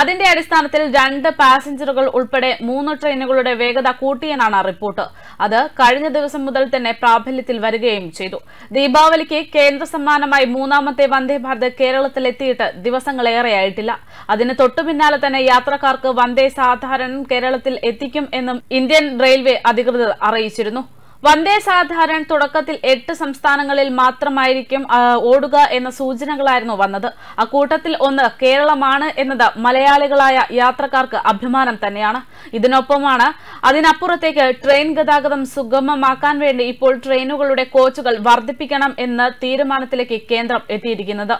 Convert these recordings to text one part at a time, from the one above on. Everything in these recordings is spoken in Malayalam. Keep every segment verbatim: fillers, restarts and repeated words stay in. അതിന്റെ അടിസ്ഥാനത്തിൽ രണ്ട് പാസഞ്ചറുകൾ ഉൾപ്പെടെ മൂന്ന് ട്രെയിനുകളുടെ വേഗത കൂട്ടിയെന്നാണ് റിപ്പോർട്ട്. അത് കഴിഞ്ഞ ദിവസം മുതൽ തന്നെ പ്രാബല്യത്തിൽ വരികയും ചെയ്തു. ദീപാവലിക്ക് കേന്ദ്ര സമ്മാനമായി മൂന്നാമത്തെ വന്ദേ ഭാരത് കേരളത്തിൽ എത്തിയിട്ട് ദിവസങ്ങളേറെയായിട്ടില്ല. അതിന് തൊട്ടുപിന്നാലെ തന്നെ യാത്രക്കാർക്ക് വന്ദേ സാധാരണം കേരളത്തിൽ എത്തിക്കും എന്നും ഇന്ത്യൻ റെയിൽവേ അധികൃതർ അറിയിച്ചിരുന്നു. വന്ദേ സാധാരണ തുടക്കത്തിൽ എട്ട് സംസ്ഥാനങ്ങളിൽ മാത്രമായിരിക്കും ഓടുക എന്ന സൂചനകളായിരുന്നു വന്നത്. അക്കൂട്ടത്തിൽ ഒന്ന് കേരളമാണ് എന്നത് മലയാളികളായ യാത്രക്കാർക്ക് അഭിമാനം തന്നെയാണ്. ഇതിനൊപ്പമാണ് അതിനപ്പുറത്തേക്ക് ട്രെയിൻ ഗതാഗതം സുഗമമാക്കാൻ വേണ്ടി ഇപ്പോൾ ട്രെയിനുകളുടെ കോച്ചുകൾ വർദ്ധിപ്പിക്കണം എന്ന തീരുമാനത്തിലേക്ക് കേന്ദ്രം എത്തിയിരിക്കുന്നത്.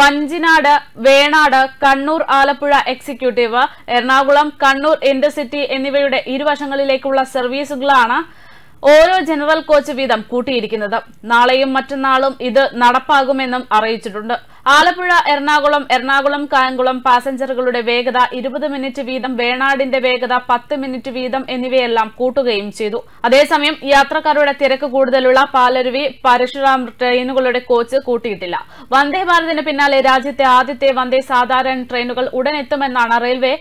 വഞ്ചിനാട്, വേണാട്, കണ്ണൂർ ആലപ്പുഴ എക്സിക്യൂട്ടീവ്, എറണാകുളം, കണ്ണൂർ ഇന്റർസിറ്റി എന്നിവയുടെ ഇരുവശങ്ങളിലേക്കുള്ള സർവീസുകളാണ് ഓരോ ജനറൽ കോച്ച് വീതം കൂട്ടിയിരിക്കുന്നത്. നാളെയും മറ്റന്നാളും ഇത് നടപ്പാകുമെന്നും അറിയിച്ചിട്ടുണ്ട്. ആലപ്പുഴ എറണാകുളം എറണാകുളം കായംകുളം പാസഞ്ചറുകളുടെ വേഗത ഇരുപത് മിനിറ്റ് വീതം, വേണാടിന്റെ വേഗത പത്ത് മിനിറ്റ് വീതം എന്നിവയെല്ലാം കൂട്ടുകയും ചെയ്തു. അതേസമയം യാത്രക്കാരുടെ തിരക്ക് കൂടുതലുള്ള പാലരുവി പരശുരാം ട്രെയിനുകളുടെ കോച്ച് കൂട്ടിയിട്ടില്ല. വന്ദേ ഭാരതിന് പിന്നാലെ രാജ്യത്തെ ആദ്യത്തെ വന്ദേ സാധാരണ ട്രെയിനുകൾ ഉടനെത്തുമെന്നാണ് റെയിൽവേ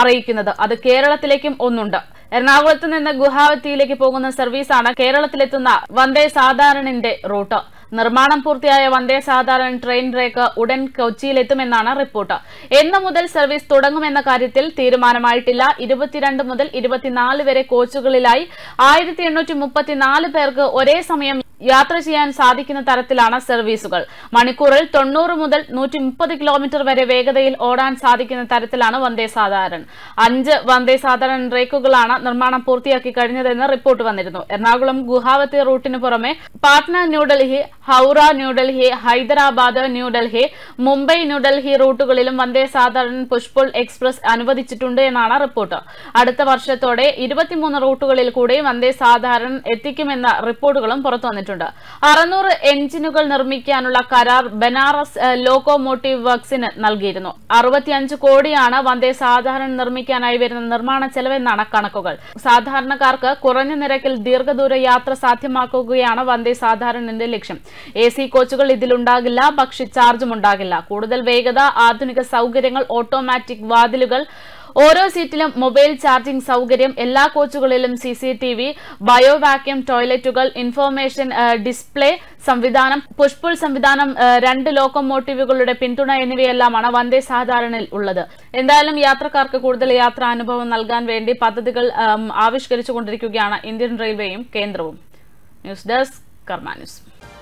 അറിയിക്കുന്നത്. അത് കേരളത്തിലേക്കും ഒന്നുണ്ട്. എറണാകുളത്ത് നിന്ന് ഗുവാഹത്തിയിലേക്ക് പോകുന്ന സർവീസാണ് കേരളത്തിലെത്തുന്ന വന്ദേ സാധാരണന്റെ റൂട്ട്. നിർമ്മാണം പൂർത്തിയായ വന്ദേ സാധാരണ ട്രെയിൻ റേക്ക് ഉടൻ കൊച്ചിയിലെത്തുമെന്നാണ് റിപ്പോർട്ട്. എന്നു മുതൽ സർവീസ് തുടങ്ങുമെന്ന കാര്യത്തിൽ തീരുമാനമായിട്ടില്ല. ഇരുപത്തിരണ്ട് മുതൽ ഇരുപത്തിനാല് വരെ കോച്ചുകളിലായി ആയിരത്തി എണ്ണൂറ്റി മുപ്പത്തിനാല് പേർക്ക് ഒരേ സമയം യാത്ര ചെയ്യാൻ സാധിക്കുന്ന തരത്തിലാണ് സർവീസുകൾ. മണിക്കൂറിൽ തൊണ്ണൂറ് മുതൽ നൂറ്റി മുപ്പത് കിലോമീറ്റർ വരെ വേഗതയിൽ ഓടാൻ സാധിക്കുന്ന തരത്തിലാണ് വന്ദേ സാധാരണ. അഞ്ച് വന്ദേ സാധാരണ റേക്കുകളാണ് നിർമ്മാണം പൂർത്തിയാക്കി കഴിഞ്ഞതെന്ന് റിപ്പോർട്ട് വന്നിരുന്നു. എറണാകുളം ഗുവാഹത്തി റൂട്ടിന് പുറമെ പാട്ന ന്യൂഡൽഹി, ഹൌറ ന്യൂഡൽഹി, ഹൈദരാബാദ് ന്യൂഡൽഹി, മുംബൈ ന്യൂഡൽഹി റൂട്ടുകളിലും വന്ദേ സാധാരണ പുഷ്പുൾ എക്സ്പ്രസ് അനുവദിച്ചിട്ടുണ്ട് എന്നാണ് റിപ്പോർട്ട്. അടുത്ത വർഷത്തോടെ ഇരുപത്തിമൂന്ന് റൂട്ടുകളിൽ കൂടി വന്ദേ സാധാരണ എത്തിക്കുമെന്ന റിപ്പോർട്ടുകളും പുറത്തുവന്നിട്ടുണ്ട്. അറുന്നൂറ് എഞ്ചിനുകൾ നിർമ്മിക്കാനുള്ള കരാർ ബനാറസ് ലോക്കോമോട്ടീവ് വർക്സിന് നൽകിയിരുന്നു. അറുപത്തിയഞ്ച് കോടിയാണ് വന്ദേ സാധാരണ നിർമ്മിക്കാനായി വരുന്ന നിർമ്മാണ ചെലവെന്നാണ് കണക്കുകൾ. സാധാരണക്കാർക്ക് കുറഞ്ഞ നിരക്കിൽ ദീർഘദൂര യാത്ര സാധ്യമാക്കുകയാണ് വന്ദേ സാധാരണന്റെ ലക്ഷ്യം. എ സി കോച്ചുകൾ ഇതിലുണ്ടാകില്ല, പക്ഷെ ചാർജും ഉണ്ടാകില്ല. കൂടുതൽ വേഗത, ആധുനിക സൗകര്യങ്ങൾ, ഓട്ടോമാറ്റിക് വാതിലുകൾ, ഓരോ സീറ്റിലും മൊബൈൽ ചാർജിംഗ് സൗകര്യം, എല്ലാ കോച്ചുകളിലും C C T V, bio vacuum ടോയ്ലറ്റുകൾ, ഇൻഫോർമേഷൻ ഡിസ്പ്ലേ സംവിധാനം, പുഷ്പുൾ സംവിധാനം, രണ്ട് ലോക്കോമോട്ടീവുകളുടെ പിന്തുണ എന്നിവയെല്ലാമാണ് വന്ദേ സാധാരണയിൽ ഉള്ളത്. എന്തായാലും യാത്രക്കാർക്ക് കൂടുതൽ യാത്രാനുഭവം നൽകാൻ വേണ്ടി പദ്ധതികൾ ആവിഷ്കരിച്ചുകൊണ്ടിരിക്കുകയാണ് ഇന്ത്യൻ റെയിൽവേയും കേന്ദ്രവും. News desk Karma news.